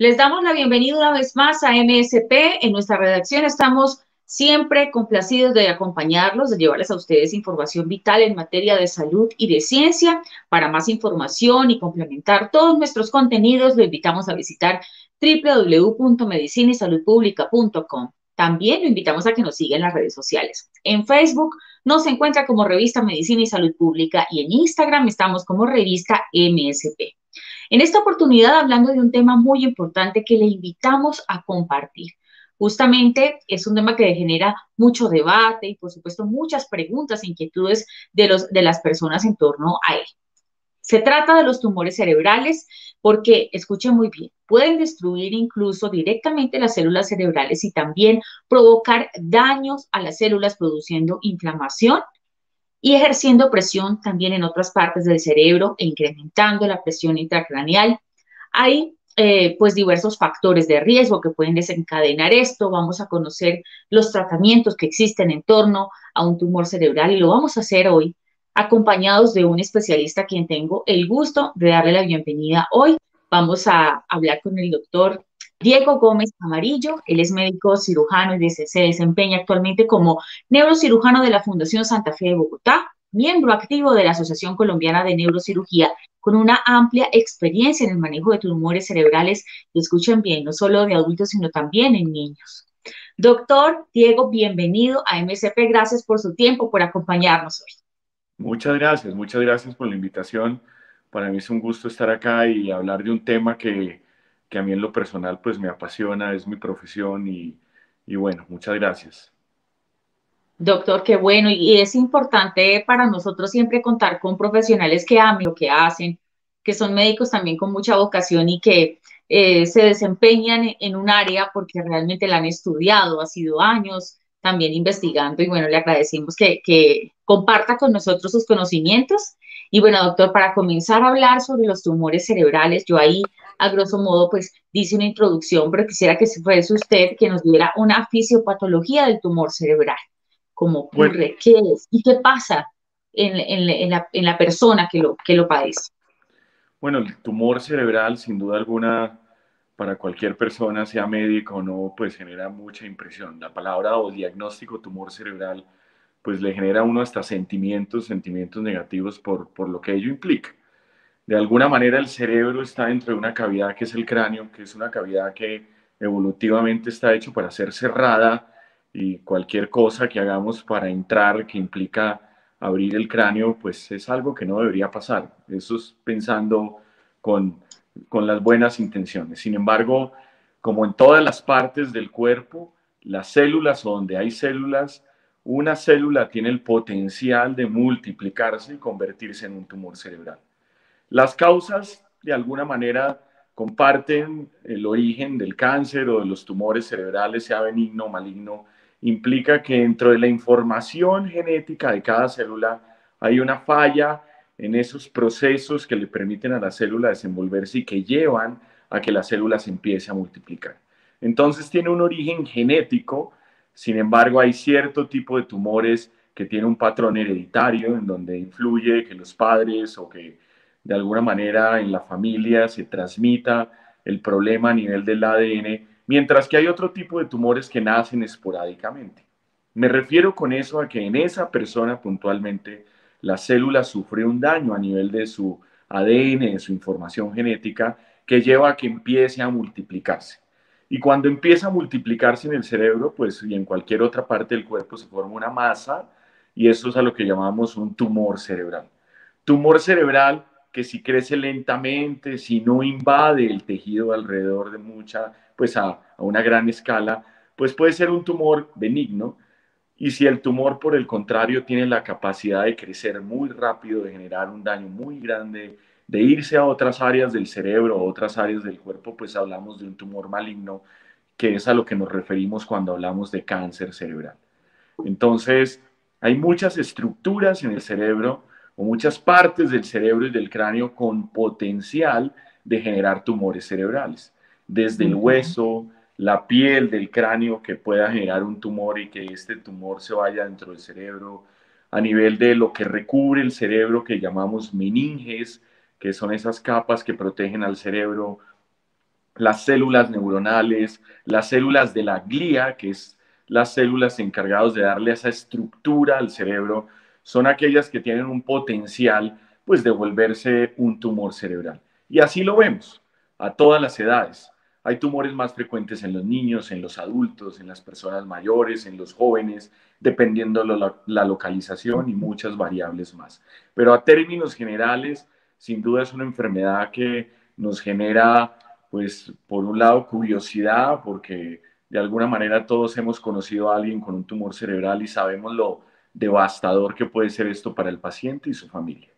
Les damos la bienvenida una vez más a MSP. En nuestra redacción estamos siempre complacidos de acompañarlos, de llevarles a ustedes información vital en materia de salud y de ciencia. Para más información y complementar todos nuestros contenidos, lo invitamos a visitar www.medicinaysaludpublica.com. También lo invitamos a que nos siga en las redes sociales. En Facebook nos encuentra como Revista Medicina y Salud Pública y en Instagram estamos como Revista MSP. En esta oportunidad hablando de un tema muy importante que le invitamos a compartir. Justamente es un tema que genera mucho debate y, por supuesto, muchas preguntas e inquietudes de las personas en torno a él. Se trata de los tumores cerebrales porque, escuchen muy bien, pueden destruir incluso directamente las células cerebrales y también provocar daños a las células produciendo inflamación y ejerciendo presión también en otras partes del cerebro e incrementando la presión intracraneal. Hay pues diversos factores de riesgo que pueden desencadenar esto. Vamos a conocer los tratamientos que existen en torno a un tumor cerebral y lo vamos a hacer hoy acompañados de un especialista a quien tengo el gusto de darle la bienvenida hoy. Vamos a hablar con el doctor Diego Gómez Amarillo. Él es médico cirujano y se desempeña actualmente como neurocirujano de la Fundación Santa Fe de Bogotá, miembro activo de la Asociación Colombiana de Neurocirugía, con una amplia experiencia en el manejo de tumores cerebrales, y escuchen bien, no solo de adultos, sino también en niños. Doctor Diego, bienvenido a MSP. Gracias por su tiempo, por acompañarnos hoy. Muchas gracias por la invitación. Para mí es un gusto estar acá y hablar de un tema que a mí en lo personal pues me apasiona, es mi profesión y bueno, muchas gracias. Doctor, qué bueno, y es importante para nosotros siempre contar con profesionales que amen lo que hacen, que son médicos también con mucha vocación y que se desempeñan en un área porque realmente la han estudiado, ha sido años también investigando, y bueno, le agradecemos que comparta con nosotros sus conocimientos. Y bueno, doctor, para comenzar a hablar sobre los tumores cerebrales, yo ahí, a grosso modo, pues, dice una introducción, pero quisiera que fuese usted que nos diera una fisiopatología del tumor cerebral, cómo ocurre, qué es y qué pasa en la persona que lo padece. Bueno, el tumor cerebral, sin duda alguna, para cualquier persona, sea médico o no, pues genera mucha impresión. La palabra o diagnóstico tumor cerebral, pues le genera a uno hasta sentimientos negativos por lo que ello implica. De alguna manera el cerebro está dentro de una cavidad que es el cráneo, que es una cavidad que evolutivamente está hecho para ser cerrada, y cualquier cosa que hagamos para entrar, que implica abrir el cráneo, pues es algo que no debería pasar. Eso es pensando con las buenas intenciones. Sin embargo, como en todas las partes del cuerpo, las células o donde hay células, una célula tiene el potencial de multiplicarse y convertirse en un tumor cerebral. Las causas, de alguna manera, comparten el origen del cáncer o de los tumores cerebrales, sea benigno o maligno. Implica que dentro de la información genética de cada célula hay una falla en esos procesos que le permiten a la célula desenvolverse y que llevan a que la célula se empiece a multiplicar. Entonces tiene un origen genético. Sin embargo, hay cierto tipo de tumores que tienen un patrón hereditario en donde influye que los padres o que de alguna manera en la familia se transmita el problema a nivel del ADN, mientras que hay otro tipo de tumores que nacen esporádicamente. Me refiero con eso a que en esa persona puntualmente la célula sufre un daño a nivel de su ADN, de su información genética, que lleva a que empiece a multiplicarse. Y cuando empieza a multiplicarse en el cerebro, pues, y en cualquier otra parte del cuerpo, se forma una masa, y eso es a lo que llamamos un tumor cerebral. Tumor cerebral que si crece lentamente, si no invade el tejido alrededor de mucha, pues a una gran escala, pues puede ser un tumor benigno. Y si el tumor, por el contrario, tiene la capacidad de crecer muy rápido, de generar un daño muy grande, de irse a otras áreas del cerebro, a otras áreas del cuerpo, pues hablamos de un tumor maligno, que es a lo que nos referimos cuando hablamos de cáncer cerebral. Entonces, hay muchas estructuras en el cerebro, o muchas partes del cerebro y del cráneo con potencial de generar tumores cerebrales. Desde el hueso, la piel del cráneo que pueda generar un tumor y que este tumor se vaya dentro del cerebro, a nivel de lo que recubre el cerebro que llamamos meninges, que son esas capas que protegen al cerebro, las células neuronales, las células de la glía, que es las células encargadas de darle esa estructura al cerebro, son aquellas que tienen un potencial, pues, de volverse un tumor cerebral. Y así lo vemos a todas las edades. Hay tumores más frecuentes en los niños, en los adultos, en las personas mayores, en los jóvenes, dependiendo la localización y muchas variables más. Pero a términos generales, sin duda es una enfermedad que nos genera, pues, por un lado, curiosidad, porque de alguna manera todos hemos conocido a alguien con un tumor cerebral y sabemos lo devastador que puede ser esto para el paciente y su familia.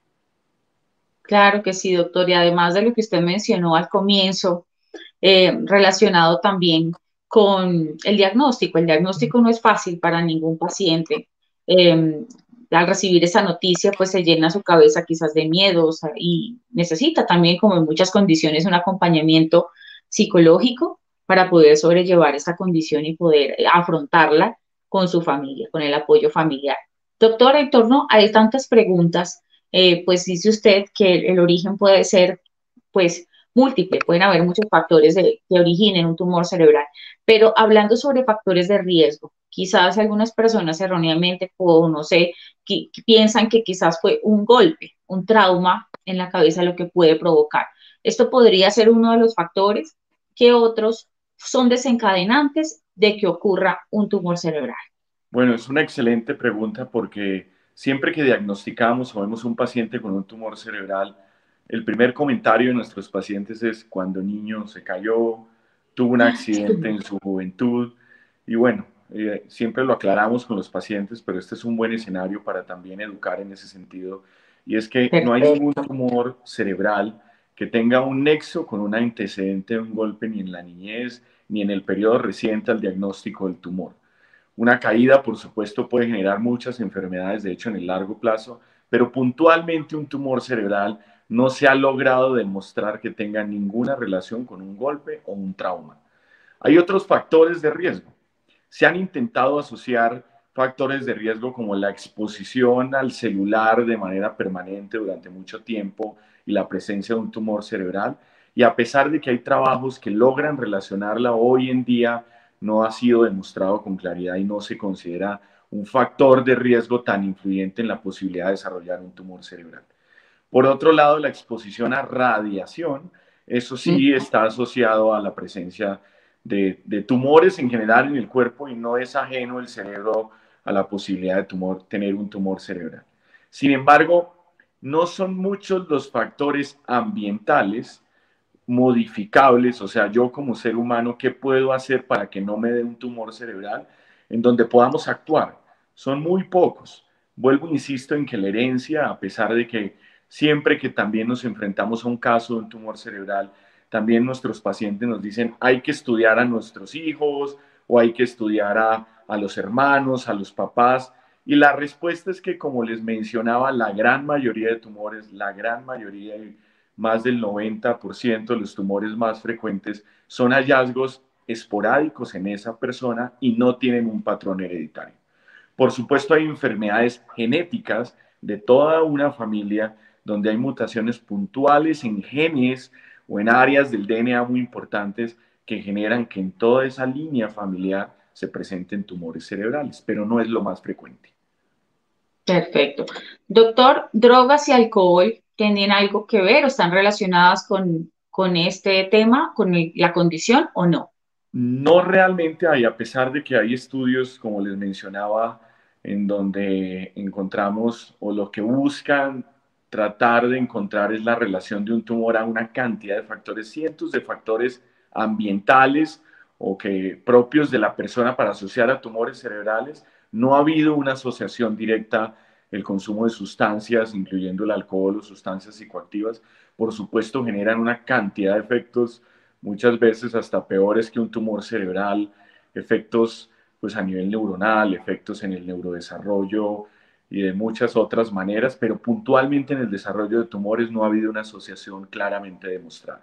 Claro que sí, doctor. Y además de lo que usted mencionó al comienzo, relacionado también con el diagnóstico. El diagnóstico no es fácil para ningún paciente. Al recibir esa noticia, pues se llena su cabeza quizás de miedos y necesita también, como en muchas condiciones, un acompañamiento psicológico para poder sobrellevar esa condición y poder afrontarla con su familia, con el apoyo familiar. Doctora, en torno a tantas preguntas, pues dice usted que el origen puede ser, pues, múltiple, pueden haber muchos factores que originen un tumor cerebral, pero hablando sobre factores de riesgo, quizás algunas personas erróneamente, o no sé, que piensan que quizás fue un golpe, un trauma en la cabeza lo que puede provocar. Esto podría ser uno de los factores. ¿Qué otros son desencadenantes de que ocurra un tumor cerebral? Bueno, es una excelente pregunta porque siempre que diagnosticamos o vemos un paciente con un tumor cerebral, el primer comentario de nuestros pacientes es: cuando niño se cayó, tuvo un accidente en su juventud. Y bueno, siempre lo aclaramos con los pacientes, pero este es un buen escenario para también educar en ese sentido. Y es que no hay ningún tumor cerebral que tenga un nexo con un antecedente de un golpe ni en la niñez, ni en el periodo reciente al diagnóstico del tumor. Una caída, por supuesto, puede generar muchas enfermedades, de hecho, en el largo plazo, pero puntualmente un tumor cerebral no se ha logrado demostrar que tenga ninguna relación con un golpe o un trauma. Hay otros factores de riesgo. Se han intentado asociar factores de riesgo como la exposición al celular de manera permanente durante mucho tiempo y la presencia de un tumor cerebral. Y a pesar de que hay trabajos que logran relacionarla, hoy en día no ha sido demostrado con claridad y no se considera un factor de riesgo tan influyente en la posibilidad de desarrollar un tumor cerebral. Por otro lado, la exposición a radiación, eso sí está asociado a la presencia de tumores en general en el cuerpo y no es ajeno el cerebro a la posibilidad de tener un tumor cerebral. Sin embargo, no son muchos los factores ambientales modificables, o sea, yo como ser humano, ¿qué puedo hacer para que no me dé un tumor cerebral? En donde podamos actuar. Son muy pocos. Vuelvo, insisto, en que la herencia, a pesar de que siempre que también nos enfrentamos a un caso de un tumor cerebral, también nuestros pacientes nos dicen: hay que estudiar a nuestros hijos o hay que estudiar a los hermanos, a los papás. Y la respuesta es que, como les mencionaba, la gran mayoría de tumores, la gran mayoría, más del 90% de los tumores más frecuentes, son hallazgos esporádicos en esa persona y no tienen un patrón hereditario. Por supuesto, hay enfermedades genéticas de toda una familia donde hay mutaciones puntuales en genes o en áreas del DNA muy importantes que generan que en toda esa línea familiar se presenten tumores cerebrales, pero no es lo más frecuente. Perfecto. Doctor, ¿drogas y alcohol tienen algo que ver o están relacionadas con este tema, con la condición o no? No realmente hay, a pesar de que hay estudios, como les mencionaba, en donde encontramos o lo que buscan tratar de encontrar es la relación de un tumor a una cantidad de factores, cientos de factores ambientales o que propios de la persona para asociar a tumores cerebrales. No ha habido una asociación directa. El consumo de sustancias, incluyendo el alcohol o sustancias psicoactivas, por supuesto generan una cantidad de efectos, muchas veces hasta peores que un tumor cerebral, efectos pues a nivel neuronal, efectos en el neurodesarrollo, y de muchas otras maneras, pero puntualmente en el desarrollo de tumores no ha habido una asociación claramente demostrada.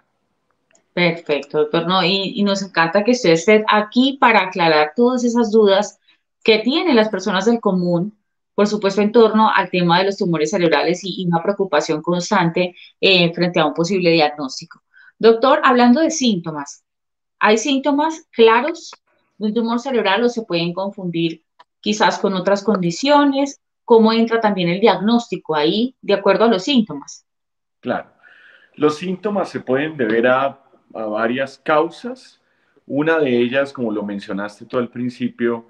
Perfecto, doctor. No, y nos encanta que usted esté aquí para aclarar todas esas dudas que tienen las personas del común, por supuesto, en torno al tema de los tumores cerebrales y una preocupación constante frente a un posible diagnóstico. Doctor, hablando de síntomas, Hay síntomas claros de un tumor cerebral o se pueden confundir quizás con otras condiciones. ¿Cómo entra también el diagnóstico ahí de acuerdo a los síntomas? Claro. Los síntomas se pueden deber a varias causas. Una de ellas, como lo mencionaste tú al principio,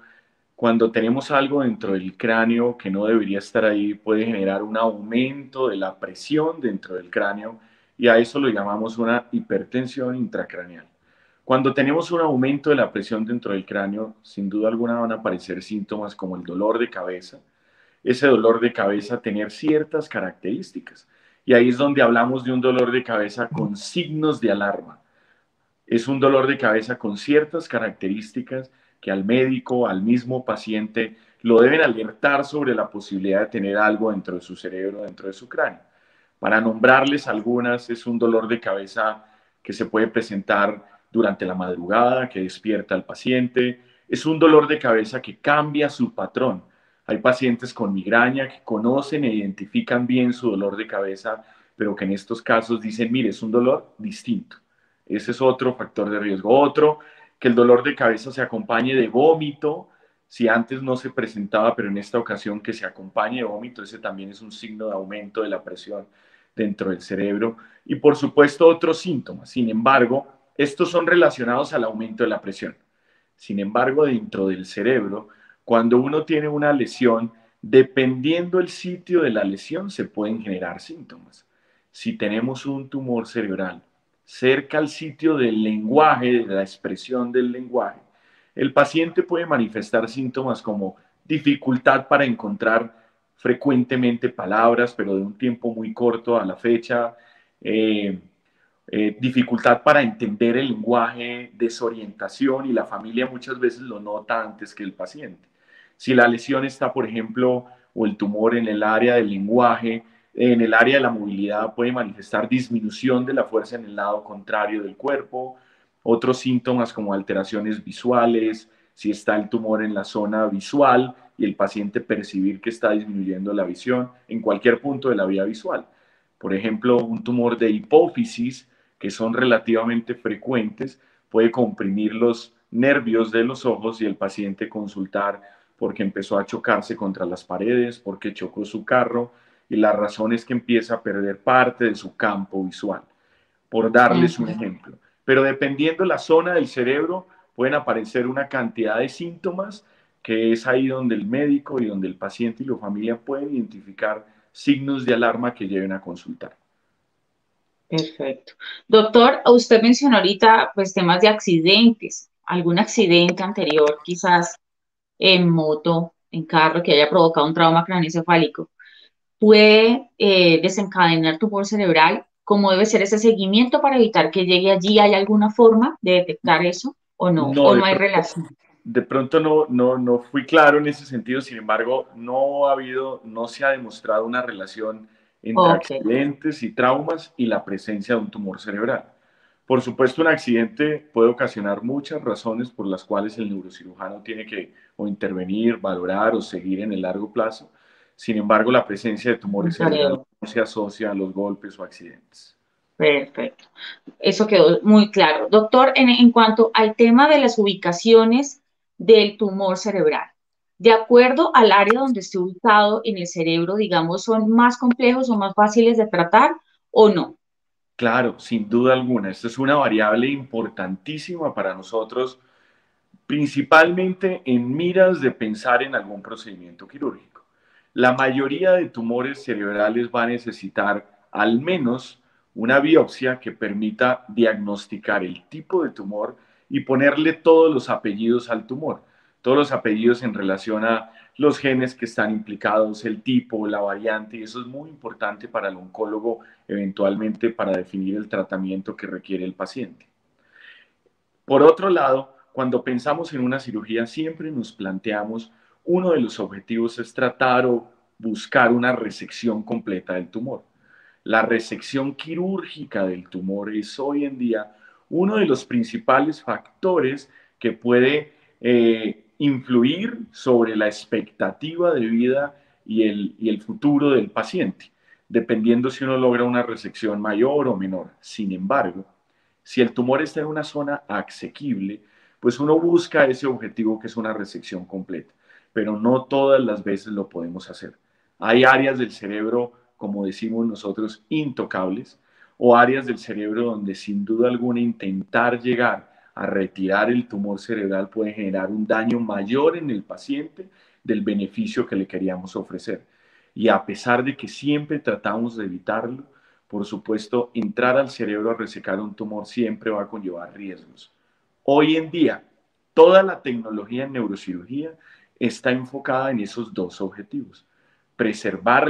cuando tenemos algo dentro del cráneo que no debería estar ahí, puede generar un aumento de la presión dentro del cráneo y a eso lo llamamos una hipertensión intracraneal. Cuando tenemos un aumento de la presión dentro del cráneo, sin duda alguna van a aparecer síntomas como el dolor de cabeza. Ese dolor de cabeza tener ciertas características. Y ahí es donde hablamos de un dolor de cabeza con signos de alarma. Es un dolor de cabeza con ciertas características que al médico, al mismo paciente, lo deben alertar sobre la posibilidad de tener algo dentro de su cerebro, dentro de su cráneo. Para nombrarles algunas, es un dolor de cabeza que se puede presentar durante la madrugada, que despierta al paciente. Es un dolor de cabeza que cambia su patrón. Hay pacientes con migraña que conocen e identifican bien su dolor de cabeza, pero que en estos casos dicen, mire, es un dolor distinto. Ese es otro factor de riesgo. Otro, que el dolor de cabeza se acompañe de vómito. Si antes no se presentaba, pero en esta ocasión que se acompañe de vómito, ese también es un signo de aumento de la presión dentro del cerebro. Y por supuesto otros síntomas. Sin embargo, estos son relacionados al aumento de la presión. Sin embargo, dentro del cerebro, cuando uno tiene una lesión, dependiendo del sitio de la lesión, se pueden generar síntomas. Si tenemos un tumor cerebral cerca al sitio del lenguaje, de la expresión del lenguaje, el paciente puede manifestar síntomas como dificultad para encontrar frecuentemente palabras, pero de un tiempo muy corto a la fecha, dificultad para entender el lenguaje, desorientación, y la familia muchas veces lo nota antes que el paciente. Si la lesión está, por ejemplo, o el tumor en el área del lenguaje, en el área de la movilidad, puede manifestar disminución de la fuerza en el lado contrario del cuerpo, otros síntomas como alteraciones visuales, si está el tumor en la zona visual y el paciente percibir que está disminuyendo la visión en cualquier punto de la vía visual. Por ejemplo, un tumor de hipófisis, que son relativamente frecuentes, puede comprimir los nervios de los ojos y el paciente consultar porque empezó a chocarse contra las paredes, porque chocó su carro, y la razón es que empieza a perder parte de su campo visual, por darles un ejemplo. Pero dependiendo la zona del cerebro, pueden aparecer una cantidad de síntomas que es ahí donde el médico y donde el paciente y la familia pueden identificar signos de alarma que lleven a consultar. Perfecto. Doctor, usted mencionó ahorita pues temas de accidentes, algún accidente anterior quizás en moto, en carro, que haya provocado un trauma craneoencefálico. ¿Puede desencadenar tumor cerebral? ¿Cómo debe ser ese seguimiento para evitar que llegue allí? ¿Hay alguna forma de detectar eso o no? No, ¿o no hay relación? De pronto no fui claro en ese sentido. Sin embargo, no se ha demostrado una relación entre accidentes y traumas y la presencia de un tumor cerebral. Por supuesto, un accidente puede ocasionar muchas razones por las cuales el neurocirujano tiene que o intervenir, valorar o seguir en el largo plazo. Sin embargo, la presencia de tumores cerebrales no se asocia a los golpes o accidentes. Perfecto. Eso quedó muy claro. Doctor, en cuanto al tema de las ubicaciones del tumor cerebral. De acuerdo al área donde esté ubicado en el cerebro, digamos, ¿son más complejos o más fáciles de tratar o no? Claro, sin duda alguna. Esto es una variable importantísima para nosotros, principalmente en miras de pensar en algún procedimiento quirúrgico. La mayoría de tumores cerebrales va a necesitar al menos una biopsia que permita diagnosticar el tipo de tumor y ponerle todos los apellidos al tumor, todos los apellidos en relación a los genes que están implicados, el tipo, la variante, y eso es muy importante para el oncólogo eventualmente para definir el tratamiento que requiere el paciente. Por otro lado, cuando pensamos en una cirugía siempre nos planteamos, uno de los objetivos es tratar o buscar una resección completa del tumor. La resección quirúrgica del tumor es hoy en día uno de los principales factores que puede influir sobre la expectativa de vida y el futuro del paciente, dependiendo si uno logra una resección mayor o menor. Sin embargo, Si el tumor está en una zona asequible, pues uno busca ese objetivo que es una resección completa, pero no todas las veces lo podemos hacer. Hay áreas del cerebro, como decimos nosotros, intocables, o áreas del cerebro donde sin duda alguna intentar llegar a retirar el tumor cerebral puede generar un daño mayor en el paciente del beneficio que le queríamos ofrecer. Y a pesar de que siempre tratamos de evitarlo, por supuesto, entrar al cerebro a resecar un tumor siempre va a conllevar riesgos. Hoy en día, toda la tecnología en neurocirugía está enfocada en esos dos objetivos. Preservar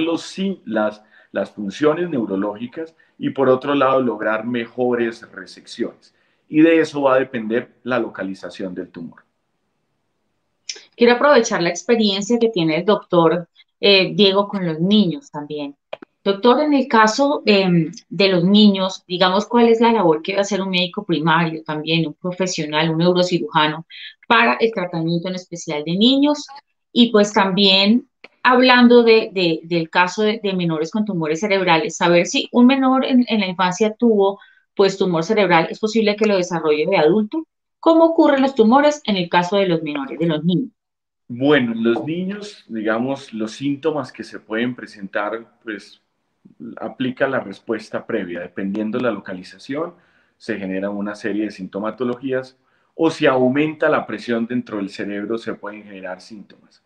las funciones neurológicas y, por otro lado, lograr mejores resecciones. Y de eso va a depender la localización del tumor. Quiero aprovechar la experiencia que tiene el doctor Diego con los niños también. Doctor, en el caso de los niños, digamos, ¿cuál es la labor que va a hacer un médico primario también, un profesional, un neurocirujano, para el tratamiento en especial de niños? Y pues también hablando del caso de menores con tumores cerebrales, saber si un menor en la infancia tuvo pues tumor cerebral, ¿es posible que lo desarrolle de adulto? ¿Cómo ocurren los tumores en el caso de los menores, de los niños? Bueno, en los niños, digamos, los síntomas que se pueden presentar, pues aplica la respuesta previa. Dependiendo de la localización, se genera una serie de sintomatologías, o si aumenta la presión dentro del cerebro, se pueden generar síntomas.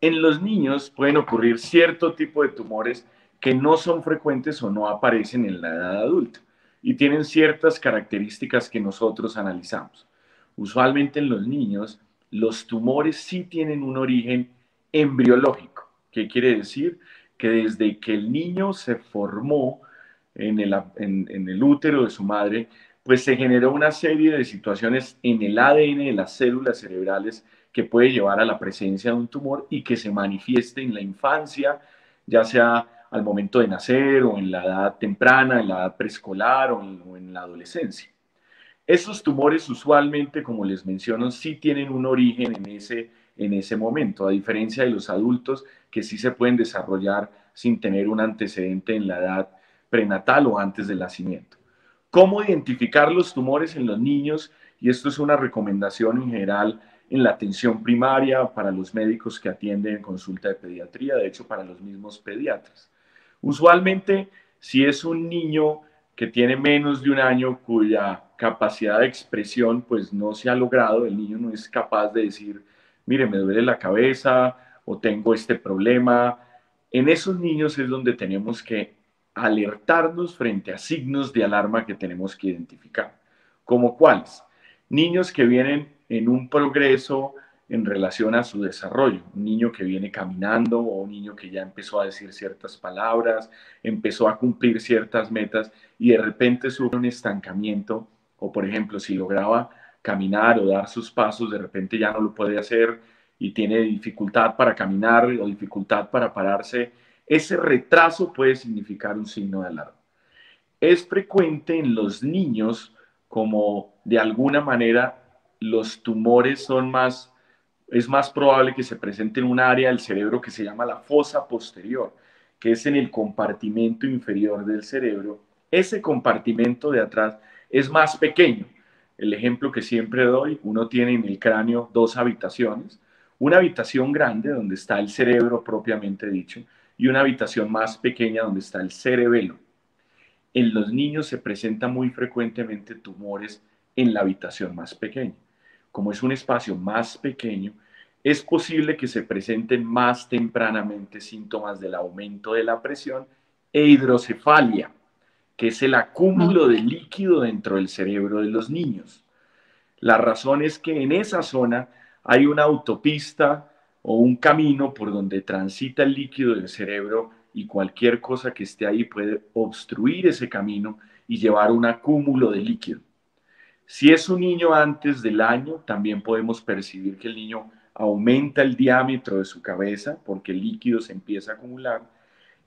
En los niños pueden ocurrir cierto tipo de tumores que no son frecuentes o no aparecen en la edad adulta y tienen ciertas características que nosotros analizamos. Usualmente en los niños, los tumores sí tienen un origen embriológico. ¿Qué quiere decir? Que desde que el niño se formó en el útero de su madre, pues se generó una serie de situaciones en el ADN de las células cerebrales que puede llevar a la presencia de un tumor y que se manifieste en la infancia, ya sea al momento de nacer o en la edad temprana, en la edad preescolar o en la adolescencia. Esos tumores usualmente, como les menciono, sí tienen un origen en ese momento, a diferencia de los adultos que sí se pueden desarrollar sin tener un antecedente en la edad prenatal o antes del nacimiento. ¿Cómo identificar los tumores en los niños? Y esto es una recomendación en general en la atención primaria para los médicos que atienden en consulta de pediatría, de hecho para los mismos pediatras. Usualmente, si es un niño que tiene menos de un año cuya capacidad de expresión pues no se ha logrado, el niño no es capaz de decir, mire, me duele la cabeza o tengo este problema. En esos niños es donde tenemos que alertarnos frente a signos de alarma que tenemos que identificar. ¿Como cuáles? Niños que vienen en un progreso en relación a su desarrollo. Un niño que viene caminando o un niño que ya empezó a decir ciertas palabras, empezó a cumplir ciertas metas y de repente sufre un estancamiento o, por ejemplo, si lograba caminar o dar sus pasos, de repente ya no lo puede hacer y tiene dificultad para caminar o dificultad para pararse. Ese retraso puede significar un signo de alarma. Es frecuente en los niños como de alguna manera los tumores es más probable que se presente en un área del cerebro que se llama la fosa posterior, que es en el compartimento inferior del cerebro. Ese compartimento de atrás es más pequeño. El ejemplo que siempre doy, uno tiene en el cráneo dos habitaciones, una habitación grande donde está el cerebro propiamente dicho y una habitación más pequeña donde está el cerebelo. En los niños se presentan muy frecuentemente tumores en la habitación más pequeña. Como es un espacio más pequeño, es posible que se presenten más tempranamente síntomas del aumento de la presión e hidrocefalia, que es el acúmulo de líquido dentro del cerebro de los niños. La razón es que en esa zona hay una autopista o un camino por donde transita el líquido del cerebro y cualquier cosa que esté ahí puede obstruir ese camino y llevar un acúmulo de líquido. Si es un niño antes del año, también podemos percibir que el niño aumenta el diámetro de su cabeza porque el líquido se empieza a acumular.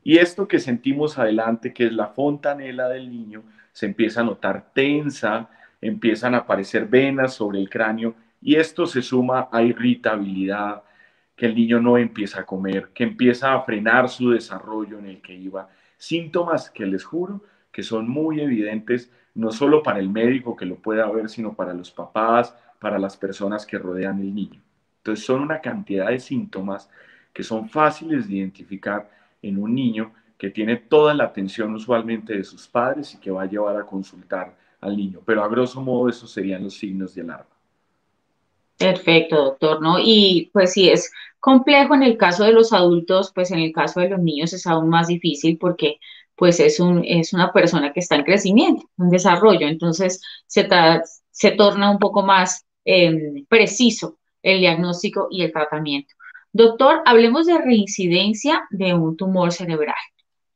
Y esto que sentimos adelante, que es la fontanela del niño, se empieza a notar tensa, empiezan a aparecer venas sobre el cráneo y esto se suma a irritabilidad, que el niño no empieza a comer, que empieza a frenar su desarrollo en el que iba. Síntomas que les juro que son muy evidentes no solo para el médico que lo pueda ver, sino para los papás, para las personas que rodean al niño. Entonces son una cantidad de síntomas que son fáciles de identificar en un niño que tiene toda la atención usualmente de sus padres y que va a llevar a consultar al niño. Pero a grosso modo esos serían los signos de alarma. Perfecto, doctor, ¿no? Y pues sí, es complejo en el caso de los adultos, pues en el caso de los niños es aún más difícil porque pues es una persona que está en crecimiento, en desarrollo, entonces se torna un poco más preciso el diagnóstico y el tratamiento. Doctor, hablemos de reincidencia de un tumor cerebral.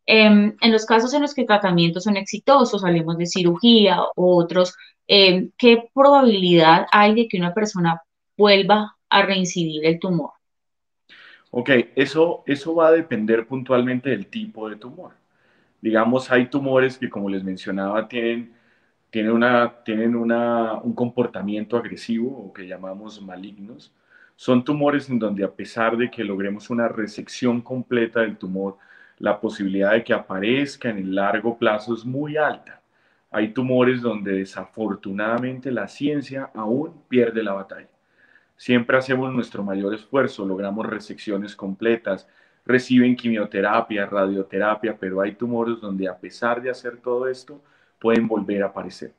En los casos en los que tratamientos son exitosos, hablemos de cirugía u otros, ¿qué probabilidad hay de que una persona vuelva a reincidir el tumor? Ok, eso va a depender puntualmente del tipo de tumor. Digamos, hay tumores que, como les mencionaba, tienen un comportamiento agresivo o que llamamos malignos. Son tumores en donde, a pesar de que logremos una resección completa del tumor, la posibilidad de que aparezca en el largo plazo es muy alta. Hay tumores donde desafortunadamente la ciencia aún pierde la batalla. Siempre hacemos nuestro mayor esfuerzo, logramos resecciones completas, reciben quimioterapia, radioterapia, pero hay tumores donde a pesar de hacer todo esto, pueden volver a aparecer.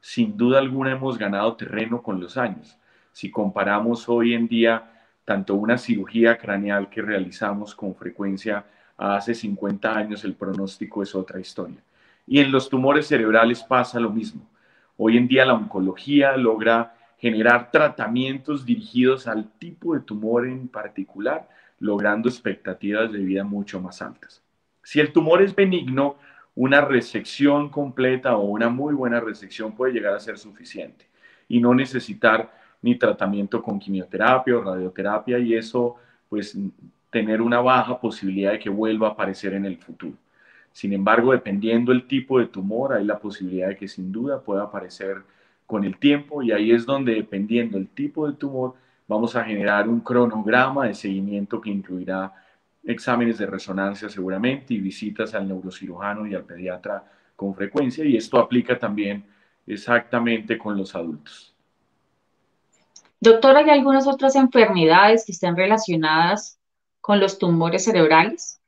Sin duda alguna hemos ganado terreno con los años. Si comparamos hoy en día tanto una cirugía craneal que realizamos con frecuencia a hace 50 años, el pronóstico es otra historia. Y en los tumores cerebrales pasa lo mismo. Hoy en día la oncología logra generar tratamientos dirigidos al tipo de tumor en particular, logrando expectativas de vida mucho más altas. Si el tumor es benigno, una resección completa o una muy buena resección puede llegar a ser suficiente y no necesitar ni tratamiento con quimioterapia o radioterapia y eso, pues, tener una baja posibilidad de que vuelva a aparecer en el futuro. Sin embargo, dependiendo del tipo de tumor, hay la posibilidad de que sin duda pueda aparecer con el tiempo y ahí es donde, dependiendo del tipo de tumor, vamos a generar un cronograma de seguimiento que incluirá exámenes de resonancia seguramente y visitas al neurocirujano y al pediatra con frecuencia y esto aplica también exactamente con los adultos. Doctor, ¿hay algunas otras enfermedades que estén relacionadas con los tumores cerebrales?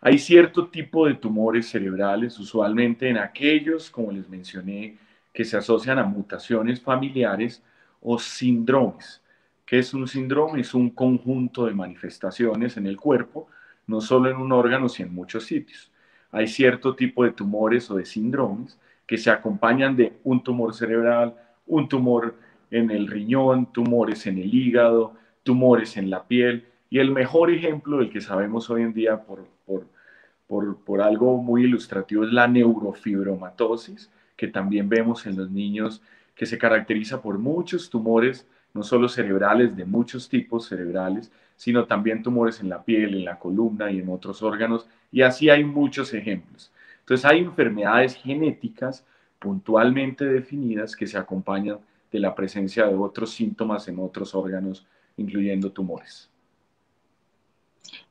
Hay cierto tipo de tumores cerebrales, usualmente en aquellos, como les mencioné, que se asocian a mutaciones familiares o síndromes. ¿Qué es un síndrome? Es un conjunto de manifestaciones en el cuerpo, no solo en un órgano, sino en muchos sitios. Hay cierto tipo de tumores o de síndromes que se acompañan de un tumor cerebral, un tumor en el riñón, tumores en el hígado, tumores en la piel. Y el mejor ejemplo del que sabemos hoy en día por algo muy ilustrativo es la neurofibromatosis, que también vemos en los niños, que se caracteriza por muchos tumores, no solo cerebrales, de muchos tipos cerebrales, sino también tumores en la piel, en la columna y en otros órganos, y así hay muchos ejemplos. Entonces hay enfermedades genéticas puntualmente definidas que se acompañan de la presencia de otros síntomas en otros órganos, incluyendo tumores.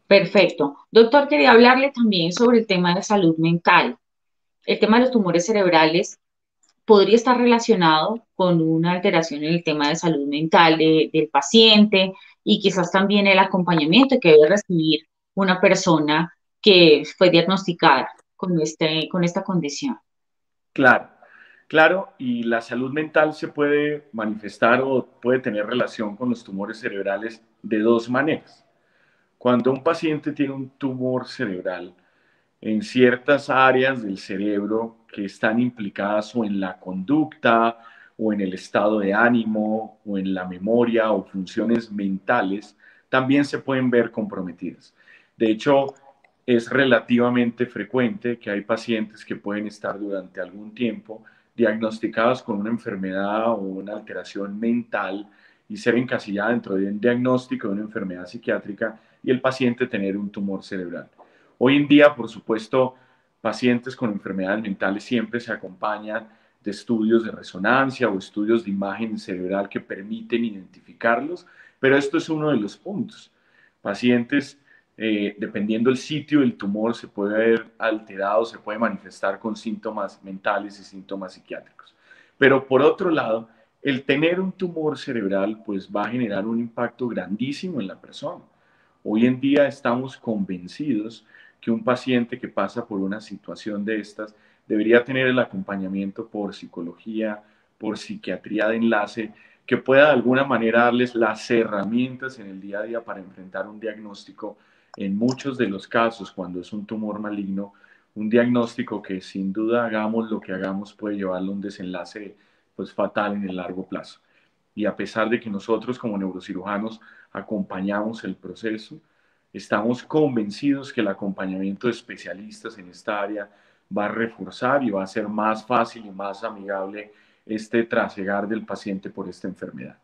Perfecto. Doctor, quería hablarle también sobre el tema de la salud mental. El tema de los tumores cerebrales podría estar relacionado con una alteración en el tema de salud mental del paciente y quizás también el acompañamiento que debe recibir una persona que fue diagnosticada con esta condición. Claro, y la salud mental se puede manifestar o puede tener relación con los tumores cerebrales de dos maneras. Cuando un paciente tiene un tumor cerebral en ciertas áreas del cerebro que están implicadas o en la conducta o en el estado de ánimo o en la memoria o funciones mentales, también se pueden ver comprometidas. De hecho, es relativamente frecuente que hay pacientes que pueden estar durante algún tiempo diagnosticados con una enfermedad o una alteración mental y ser encasillada dentro de un diagnóstico de una enfermedad psiquiátrica y el paciente tener un tumor cerebral. Hoy en día, por supuesto, pacientes con enfermedades mentales siempre se acompañan de estudios de resonancia o estudios de imagen cerebral que permiten identificarlos, pero esto es uno de los puntos. Pacientes Dependiendo del sitio del tumor, se puede ver alterado, se puede manifestar con síntomas mentales y síntomas psiquiátricos. Pero por otro lado, el tener un tumor cerebral pues va a generar un impacto grandísimo en la persona. Hoy en día estamos convencidos que un paciente que pasa por una situación de estas debería tener el acompañamiento por psicología, por psiquiatría de enlace, que pueda de alguna manera darles las herramientas en el día a día para enfrentar un diagnóstico. En muchos de los casos, cuando es un tumor maligno, un diagnóstico que sin duda hagamos lo que hagamos puede llevarlo a un desenlace pues, fatal en el largo plazo. Y a pesar de que nosotros como neurocirujanos acompañamos el proceso, estamos convencidos que el acompañamiento de especialistas en esta área va a reforzar y va a ser más fácil y más amigable este trasegar del paciente por esta enfermedad.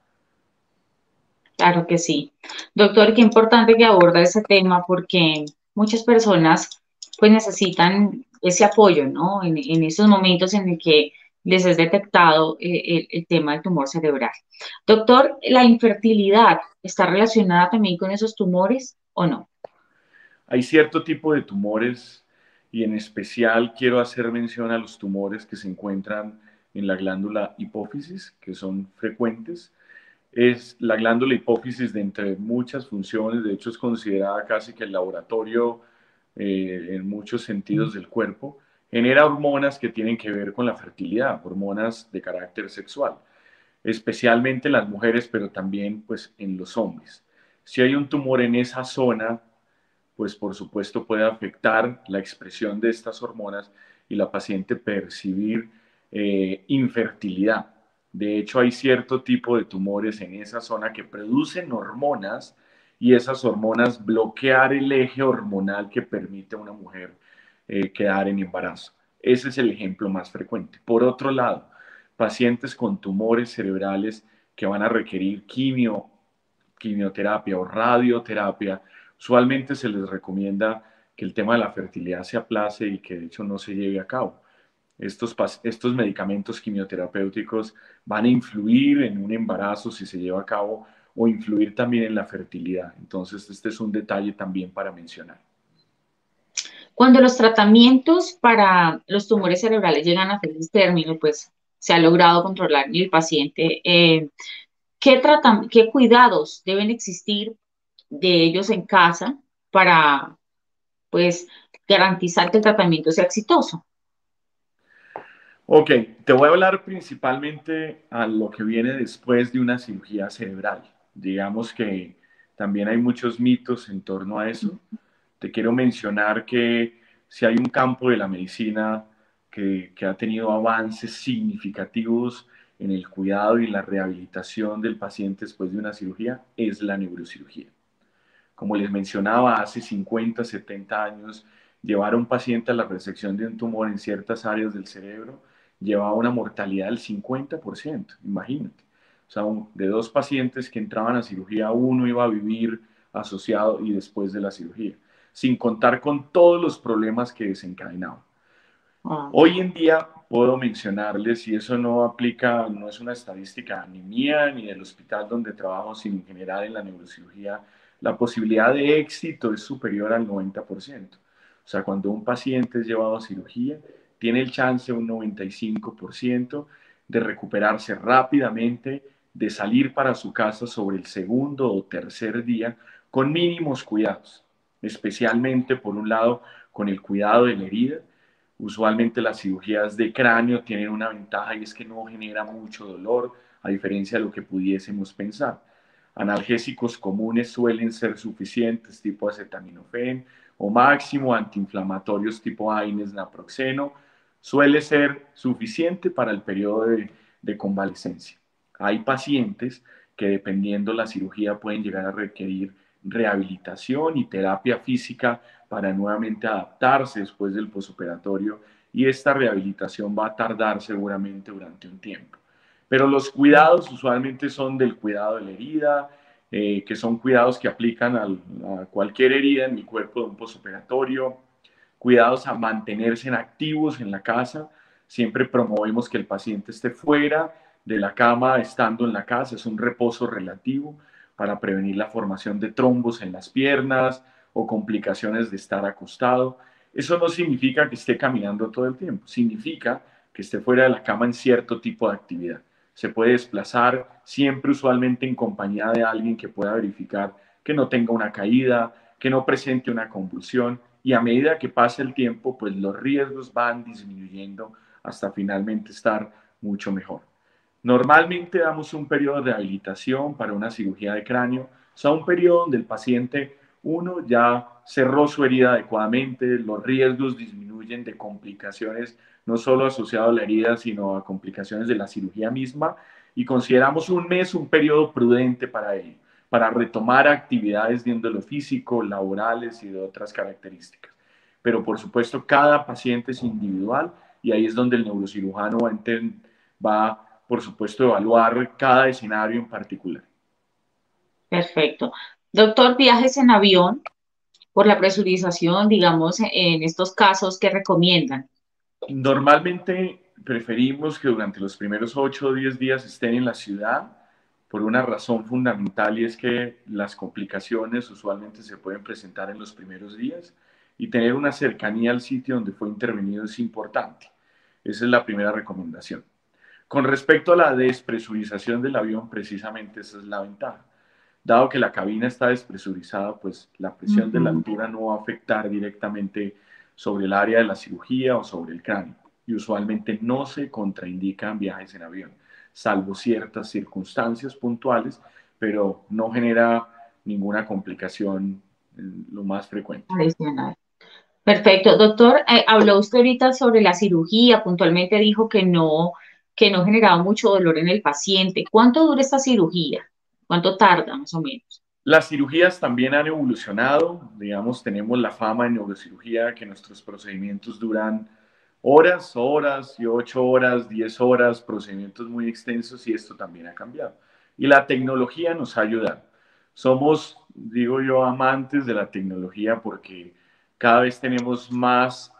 Claro que sí. Doctor, qué importante que aborda ese tema porque muchas personas pues necesitan ese apoyo, ¿no? En esos momentos en el que les es detectado el tema del tumor cerebral. Doctor, ¿la infertilidad está relacionada también con esos tumores o no? Hay cierto tipo de tumores y en especial quiero hacer mención a los tumores que se encuentran en la glándula hipófisis, que son frecuentes. Es la glándula hipófisis de entre muchas funciones, de hecho es considerada casi que el laboratorio en muchos sentidos del cuerpo, genera hormonas que tienen que ver con la fertilidad, hormonas de carácter sexual, especialmente en las mujeres, pero también pues, en los hombres. Si hay un tumor en esa zona, pues por supuesto puede afectar la expresión de estas hormonas y la paciente percibir infertilidad. De hecho, hay cierto tipo de tumores en esa zona que producen hormonas y esas hormonas bloquean el eje hormonal que permite a una mujer quedar en embarazo. Ese es el ejemplo más frecuente. Por otro lado, pacientes con tumores cerebrales que van a requerir quimioterapia o radioterapia, usualmente se les recomienda que el tema de la fertilidad se aplace y que de hecho no se lleve a cabo. Estos medicamentos quimioterapéuticos van a influir en un embarazo si se lleva a cabo o influir también en la fertilidad. Entonces, este es un detalle también para mencionar. Cuando los tratamientos para los tumores cerebrales llegan a feliz término, pues se ha logrado controlar el paciente. ¿Qué cuidados deben existir de ellos en casa para pues, garantizar que el tratamiento sea exitoso? Ok, te voy a hablar principalmente a lo que viene después de una cirugía cerebral. Digamos que también hay muchos mitos en torno a eso. Te quiero mencionar que si hay un campo de la medicina que ha tenido avances significativos en el cuidado y en la rehabilitación del paciente después de una cirugía, es la neurocirugía. Como les mencionaba, hace 50, 70 años, llevar a un paciente a la resección de un tumor en ciertas áreas del cerebro llevaba una mortalidad del 50%, imagínate. O sea, de dos pacientes que entraban a cirugía, uno iba a vivir asociado y después de la cirugía, sin contar con todos los problemas que desencadenaban. Hoy en día puedo mencionarles, y eso no aplica, no es una estadística ni mía ni del hospital donde trabajo, sino en general en la neurocirugía, la posibilidad de éxito es superior al 90%. O sea, cuando un paciente es llevado a cirugía, tiene el chance un 95% de recuperarse rápidamente, de salir para su casa sobre el segundo o tercer día con mínimos cuidados, especialmente por un lado con el cuidado de la herida. Usualmente las cirugías de cráneo tienen una ventaja y es que no genera mucho dolor, a diferencia de lo que pudiésemos pensar. Analgésicos comunes suelen ser suficientes, tipo acetaminofén, o máximo antiinflamatorios tipo AINES, naproxeno, suele ser suficiente para el periodo de convalescencia. Hay pacientes que dependiendo la cirugía pueden llegar a requerir rehabilitación y terapia física para nuevamente adaptarse después del posoperatorio y esta rehabilitación va a tardar seguramente durante un tiempo. Pero los cuidados usualmente son del cuidado de la herida, que son cuidados que aplican a cualquier herida en el cuerpo de un posoperatorio, cuidados a mantenerse activos en la casa, siempre promovemos que el paciente esté fuera de la cama, estando en la casa, es un reposo relativo para prevenir la formación de trombos en las piernas o complicaciones de estar acostado. Eso no significa que esté caminando todo el tiempo, significa que esté fuera de la cama en cierto tipo de actividad. Se puede desplazar siempre usualmente en compañía de alguien que pueda verificar que no tenga una caída, que no presente una convulsión, y a medida que pasa el tiempo, pues los riesgos van disminuyendo hasta finalmente estar mucho mejor. Normalmente damos un periodo de rehabilitación para una cirugía de cráneo, o sea, un periodo donde el paciente, uno, ya cerró su herida adecuadamente, los riesgos disminuyen de complicaciones, no solo asociadas a la herida, sino a complicaciones de la cirugía misma, y consideramos un mes un periodo prudente para ello, para retomar actividades de índole físico, laborales y de otras características. Pero por supuesto cada paciente es individual y ahí es donde el neurocirujano va por supuesto a evaluar cada escenario en particular. Perfecto. Doctor, viajes en avión por la presurización, digamos, en estos casos, ¿qué recomiendan? Normalmente preferimos que durante los primeros 8 o 10 días estén en la ciudad, por una razón fundamental, y es que las complicaciones usualmente se pueden presentar en los primeros días y tener una cercanía al sitio donde fue intervenido es importante. Esa es la primera recomendación. Con respecto a la despresurización del avión, precisamente esa es la ventaja. Dado que la cabina está despresurizada, pues la presión de la altura no va a afectar directamente sobre el área de la cirugía o sobre el cráneo, y usualmente no se contraindican viajes en avión, salvo ciertas circunstancias puntuales, pero no genera ninguna complicación lo más frecuente. Perfecto. Doctor, habló usted ahorita sobre la cirugía, puntualmente dijo que no generaba mucho dolor en el paciente. ¿Cuánto dura esta cirugía? ¿Cuánto tarda, más o menos? Las cirugías también han evolucionado. Digamos, tenemos la fama en neurocirugía que nuestros procedimientos duran horas y 8 horas, 10 horas, procedimientos muy extensos, y esto también ha cambiado. Y la tecnología nos ha ayudado. Somos, digo yo, amantes de la tecnología porque cada vez tenemos más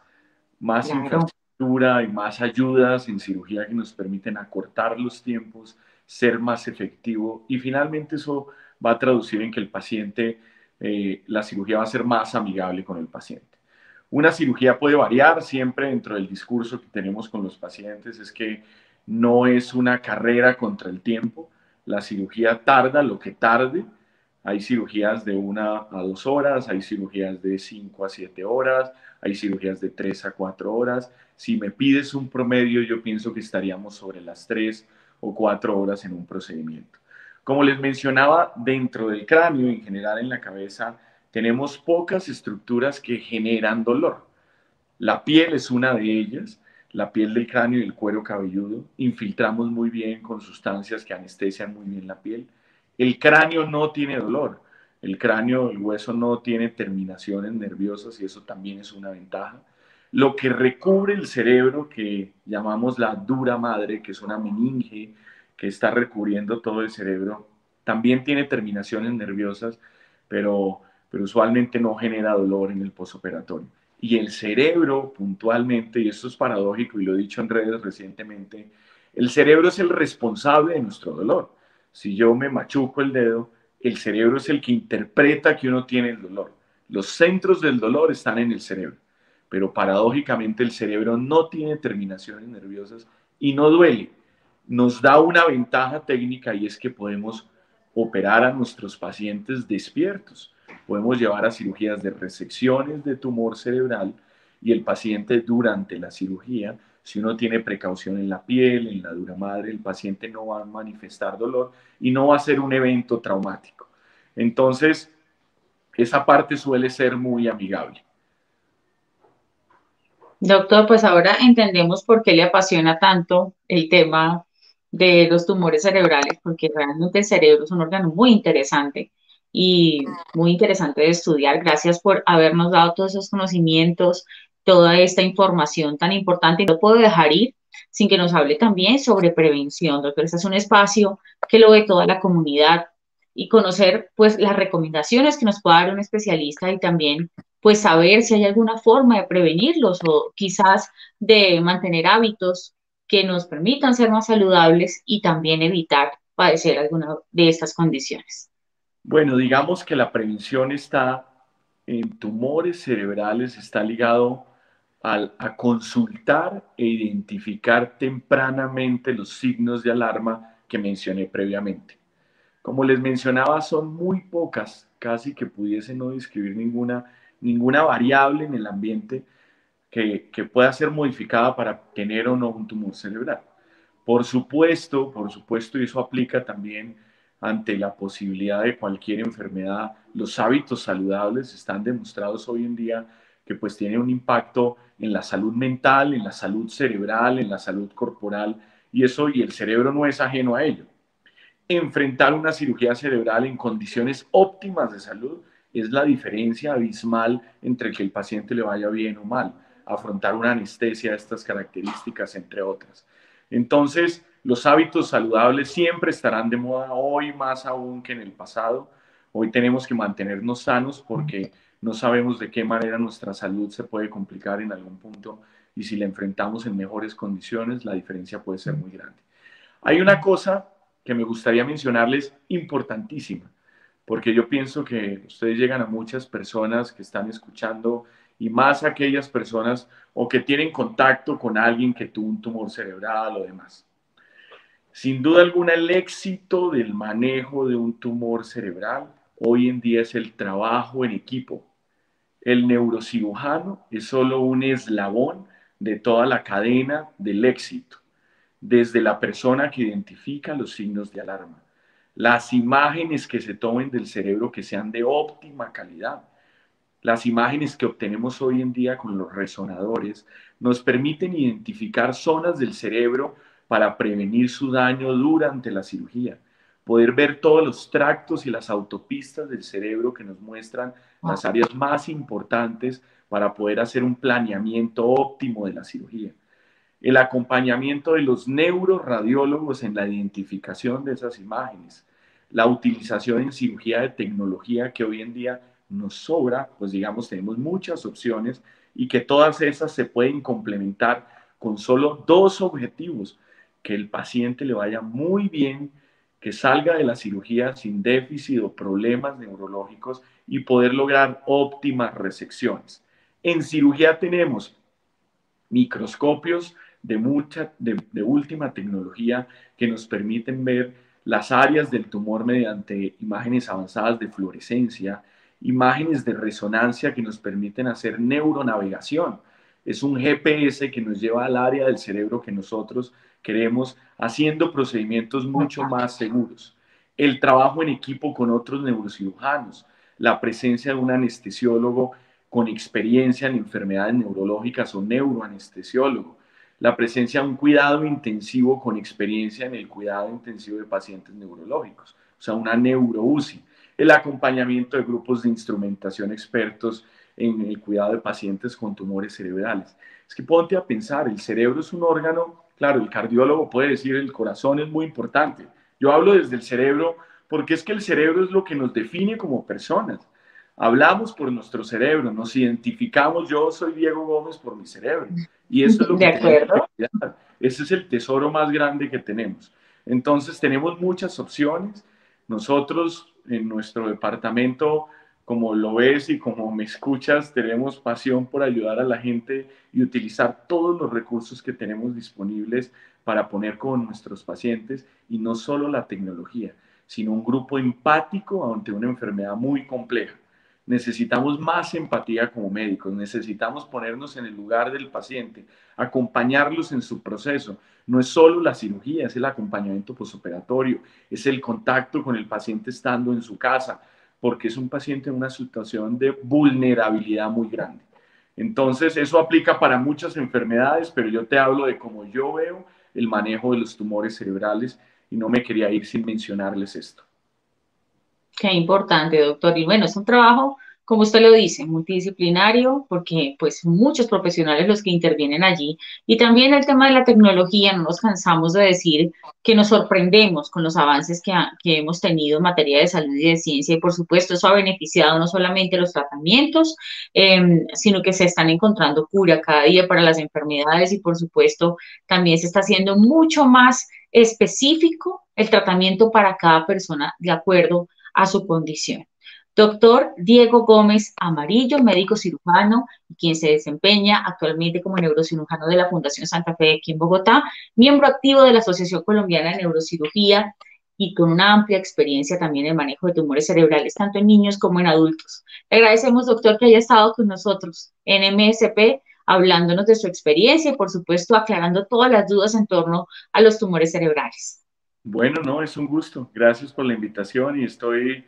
infraestructura y más ayudas en cirugía que nos permiten acortar los tiempos, ser más efectivo, y finalmente eso va a traducir en que el paciente, la cirugía va a ser más amigable con el paciente. Una cirugía puede variar, siempre dentro del discurso que tenemos con los pacientes es que no es una carrera contra el tiempo, la cirugía tarda lo que tarde, hay cirugías de 1 a 2 horas, hay cirugías de 5 a 7 horas, hay cirugías de 3 a 4 horas, si me pides un promedio yo pienso que estaríamos sobre las 3 o 4 horas en un procedimiento. Como les mencionaba, dentro del cráneo, en general en la cabeza, tenemos pocas estructuras que generan dolor. La piel es una de ellas, la piel del cráneo y el cuero cabelludo. Infiltramos muy bien con sustancias que anestesian muy bien la piel. El cráneo no tiene dolor. El cráneo, el hueso, no tiene terminaciones nerviosas y eso también es una ventaja. Lo que recubre el cerebro, que llamamos la dura madre, que es una meninge que está recubriendo todo el cerebro, también tiene terminaciones nerviosas, pero usualmente no genera dolor en el posoperatorio. Y el cerebro, puntualmente, y esto es paradójico y lo he dicho en redes recientemente, el cerebro es el responsable de nuestro dolor. Si yo me machuco el dedo, el cerebro es el que interpreta que uno tiene el dolor. Los centros del dolor están en el cerebro, pero paradójicamente el cerebro no tiene terminaciones nerviosas y no duele. Nos da una ventaja técnica y es que podemos operar a nuestros pacientes despiertos. Podemos llevar a cirugías de resecciones de tumor cerebral y el paciente durante la cirugía, si uno tiene precaución en la piel, en la dura madre, el paciente no va a manifestar dolor y no va a ser un evento traumático. Entonces, esa parte suele ser muy amigable. Doctor, pues ahora entendemos por qué le apasiona tanto el tema de los tumores cerebrales, porque realmente el cerebro es un órgano muy interesante y muy interesante de estudiar. Gracias por habernos dado todos esos conocimientos, toda esta información tan importante. No puedo dejar ir sin que nos hable también sobre prevención, doctor. Este es un espacio que lo ve toda la comunidad y conocer pues las recomendaciones que nos pueda dar un especialista y también pues saber si hay alguna forma de prevenirlos o quizás de mantener hábitos que nos permitan ser más saludables y también evitar padecer alguna de estas condiciones. Bueno, digamos que la prevención está en tumores cerebrales está ligado a consultar e identificar tempranamente los signos de alarma que mencioné previamente. Como les mencionaba, son muy pocas, casi que pudiese no describir ninguna variable en el ambiente que pueda ser modificada para tener o no un tumor cerebral. Por supuesto, y eso aplica también ante la posibilidad de cualquier enfermedad, los hábitos saludables están demostrados hoy en día que pues tienen un impacto en la salud mental, en la salud cerebral, en la salud corporal, y el cerebro no es ajeno a ello. Enfrentar una cirugía cerebral en condiciones óptimas de salud es la diferencia abismal entre que el paciente le vaya bien o mal, afrontar una anestesia de estas características, entre otras. Entonces, los hábitos saludables siempre estarán de moda, hoy más aún que en el pasado. Hoy tenemos que mantenernos sanos porque no sabemos de qué manera nuestra salud se puede complicar en algún punto y si la enfrentamos en mejores condiciones, la diferencia puede ser muy grande. Hay una cosa que me gustaría mencionarles importantísima, porque yo pienso que ustedes llegan a muchas personas que están escuchando y más aquellas personas o que tienen contacto con alguien que tuvo un tumor cerebral o demás. Sin duda alguna, el éxito del manejo de un tumor cerebral hoy en día es el trabajo en equipo. El neurocirujano es solo un eslabón de toda la cadena del éxito, desde la persona que identifica los signos de alarma, las imágenes que se tomen del cerebro que sean de óptima calidad. Las imágenes que obtenemos hoy en día con los resonadores nos permiten identificar zonas del cerebro para prevenir su daño durante la cirugía, poder ver todos los tractos y las autopistas del cerebro que nos muestran las áreas más importantes para poder hacer un planeamiento óptimo de la cirugía. El acompañamiento de los neuroradiólogos en la identificación de esas imágenes, la utilización en cirugía de tecnología que hoy en día nos sobra, pues digamos tenemos muchas opciones y que todas esas se pueden complementar con solo dos objetivos: que el paciente le vaya muy bien, que salga de la cirugía sin déficit o problemas neurológicos y poder lograr óptimas resecciones. En cirugía tenemos microscopios de última tecnología que nos permiten ver las áreas del tumor mediante imágenes avanzadas de fluorescencia, imágenes de resonancia que nos permiten hacer neuronavegación. Es un GPS que nos lleva al área del cerebro que nosotros queremos, haciendo procedimientos mucho más seguros. El trabajo en equipo con otros neurocirujanos, la presencia de un anestesiólogo con experiencia en enfermedades neurológicas o neuroanestesiólogo, la presencia de un cuidado intensivo con experiencia en el cuidado intensivo de pacientes neurológicos, o sea, una neuro-UCI, el acompañamiento de grupos de instrumentación expertos en el cuidado de pacientes con tumores cerebrales. Es que ponte a pensar, el cerebro es un órgano, claro, el cardiólogo puede decir el corazón es muy importante. Yo hablo desde el cerebro porque es que el cerebro es lo que nos define como personas. Hablamos por nuestro cerebro, nos identificamos, yo soy Diego Gómez por mi cerebro. Y eso es lo que tenemos que cuidar. Ese es el tesoro más grande que tenemos. Entonces tenemos muchas opciones. Nosotros en nuestro departamento, como lo ves y como me escuchas, tenemos pasión por ayudar a la gente y utilizar todos los recursos que tenemos disponibles para poner con nuestros pacientes, y no solo la tecnología, sino un grupo empático ante una enfermedad muy compleja. Necesitamos más empatía como médicos, necesitamos ponernos en el lugar del paciente, acompañarlos en su proceso. No es solo la cirugía, es el acompañamiento posoperatorio, es el contacto con el paciente estando en su casa, porque es un paciente en una situación de vulnerabilidad muy grande. Entonces, eso aplica para muchas enfermedades, pero yo te hablo de cómo yo veo el manejo de los tumores cerebrales y no me quería ir sin mencionarles esto. Qué importante, doctor. Y bueno, es un trabajo, como usted lo dice, multidisciplinario, porque pues muchos profesionales los que intervienen allí. Y también el tema de la tecnología, no nos cansamos de decir que nos sorprendemos con los avances que hemos tenido en materia de salud y de ciencia. Y por supuesto eso ha beneficiado no solamente los tratamientos, sino que se están encontrando cura cada día para las enfermedades, y por supuesto también se está haciendo mucho más específico el tratamiento para cada persona de acuerdo a su condición. Doctor Diego Gómez Amarillo, médico cirujano, quien se desempeña actualmente como neurocirujano de la Fundación Santa Fe de aquí en Bogotá, miembro activo de la Asociación Colombiana de Neurocirugía y con una amplia experiencia también en manejo de tumores cerebrales, tanto en niños como en adultos. Le agradecemos, doctor, que haya estado con nosotros en MSP, hablándonos de su experiencia y, por supuesto, aclarando todas las dudas en torno a los tumores cerebrales. Bueno, no, es un gusto. Gracias por la invitación y estoy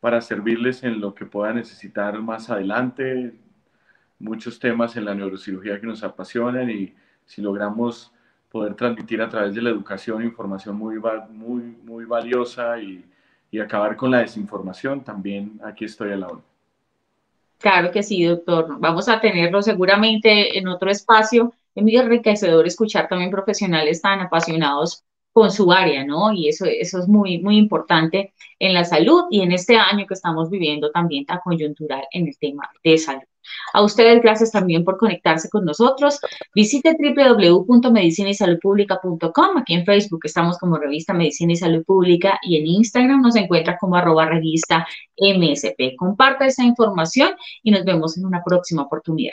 para servirles en lo que pueda necesitar más adelante. Muchos temas en la neurocirugía que nos apasionan, y si logramos poder transmitir a través de la educación información muy valiosa y acabar con la desinformación, también aquí estoy a la hora. Claro que sí, doctor. Vamos a tenerlo seguramente en otro espacio. Es muy enriquecedor escuchar también profesionales tan apasionados con su área, ¿no? Y eso es muy importante en la salud y en este año que estamos viviendo también tan coyuntural en el tema de salud. A ustedes, gracias también por conectarse con nosotros. Visite www.medicinaysaludpublica.com. Aquí en Facebook estamos como Revista Medicina y Salud Pública, y en Instagram nos encuentra como @revista MSP. Comparta esta información y nos vemos en una próxima oportunidad.